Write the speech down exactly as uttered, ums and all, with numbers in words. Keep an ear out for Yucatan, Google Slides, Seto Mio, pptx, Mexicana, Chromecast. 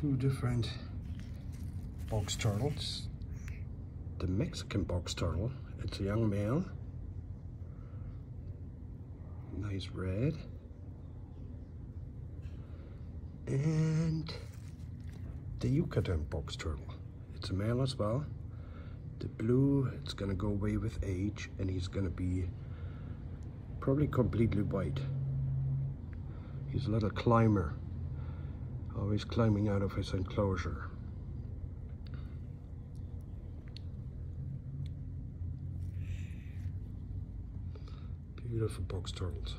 two different box turtles. The Mexican box turtle, it's a young male, nice red, and the Yucatan box turtle, it's a male as well. The blue, it's gonna go away with age, and he's gonna be probably completely white. He's a little climber, always climbing out of his enclosure. Beautiful box turtles.